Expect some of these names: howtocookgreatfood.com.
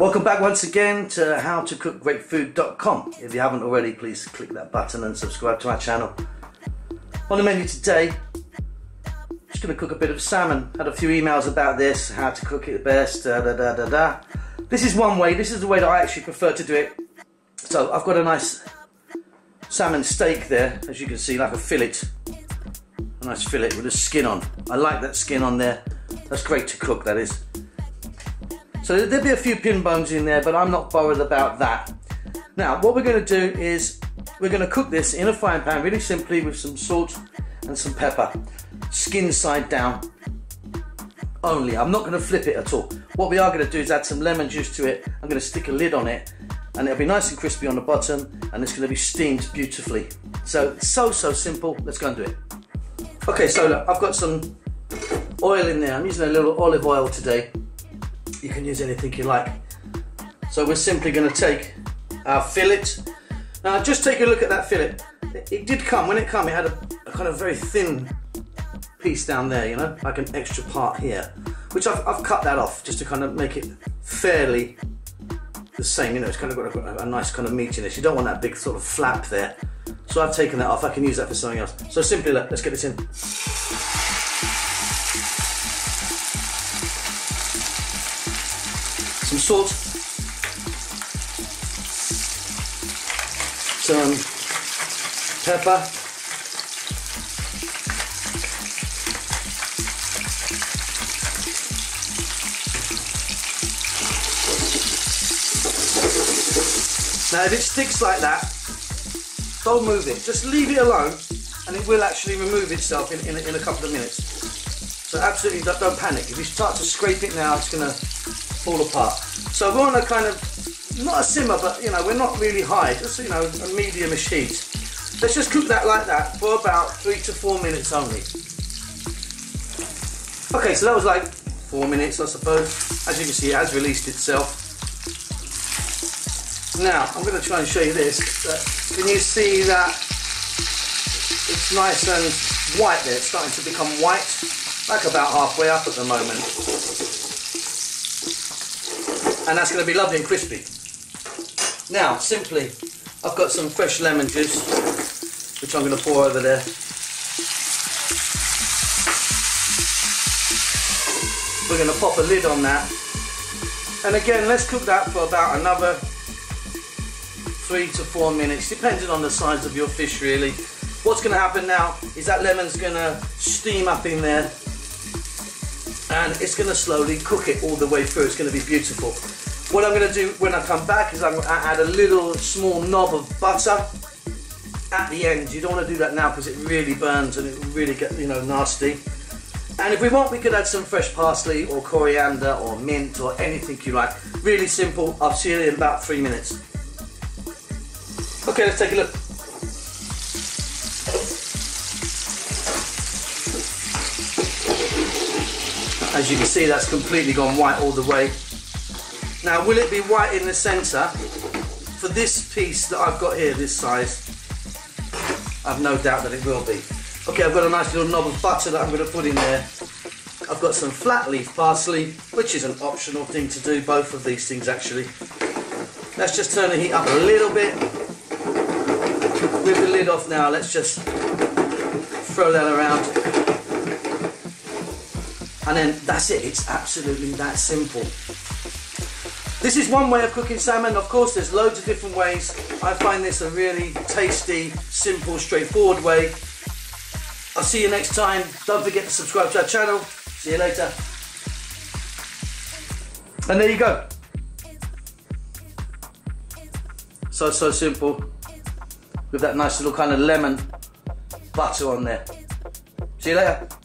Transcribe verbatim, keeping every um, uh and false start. Welcome back once again to how to cook great food dot com. If you haven't already, please click that button and subscribe to our channel. On the menu today, I'm just going to cook a bit of salmon. Had a few emails about this, how to cook it best, da da da da da. This is one way, this is the way that I actually prefer to do it. So I've got a nice salmon steak there, as you can see, like a fillet. A nice fillet with a skin on. I like that skin on there. That's great to cook, that is. So there'll be a few pin bones in there, but I'm not bothered about that. Now, what we're going to do is we're going to cook this in a frying pan really simply with some salt and some pepper. Skin side down only. I'm not going to flip it at all. What we are going to do is add some lemon juice to it. I'm going to stick a lid on it and it'll be nice and crispy on the bottom and it's going to be steamed beautifully. So, so, so simple. Let's go and do it. Okay, so look, I've got some oil in there. I'm using a little olive oil today. You can use anything you like. So we're simply going to take our fillet. Now just take a look at that fillet. It, it did come, when it came, it had a, a kind of very thin piece down there, you know, like an extra part here, which I've, I've cut that off just to kind of make it fairly the same, you know, it's kind of got a, a nice kind of meatiness. You don't want that big sort of flap there. So I've taken that off, I can use that for something else. So simply, look, let's get this in. Some salt, some pepper, now if it sticks like that, don't move it, just leave it alone and it will actually remove itself in, in, a, in a couple of minutes. So absolutely don't, don't panic, if you start to scrape it now it's going to fall apart. So we're on a kind of, not a simmer, but you know, we're not really high, just you know, a medium-ish heat. Let's just cook that like that for about three to four minutes only. Okay, so that was like four minutes, I suppose. As you can see, it has released itself. Now, I'm going to try and show you this. But can you see that it's nice and white there? It's starting to become white, like about halfway up at the moment. And that's going to be lovely and crispy. Now, simply, I've got some fresh lemon juice, which I'm going to pour over there. We're going to pop a lid on that. And again, let's cook that for about another three to four minutes, depending on the size of your fish, really. What's going to happen now is that lemon's going to steam up in there. And it's going to slowly cook it all the way through. It's going to be beautiful. What I'm going to do when I come back is I'm going to add a little small knob of butter at the end. You don't want to do that now because it really burns and it will really get, you know, nasty. And if we want, we could add some fresh parsley or coriander or mint or anything you like. Really simple. I'll see you in about three minutes. Okay, let's take a look. As you can see, that's completely gone white all the way. Now, will it be white in the centre? For this piece that I've got here, this size, I've no doubt that it will be. Okay, I've got a nice little knob of butter that I'm going to put in there. I've got some flat leaf parsley, which is an optional thing to do, both of these things actually. Let's just turn the heat up a little bit. With the lid off now, let's just throw that around. And then that's it, it's absolutely that simple. This is one way of cooking salmon. Of course, there's loads of different ways. I find this a really tasty, simple, straightforward way. I'll see you next time. Don't forget to subscribe to our channel. See you later. And there you go. So, so simple. With that nice little kind of lemon butter on there. See you later.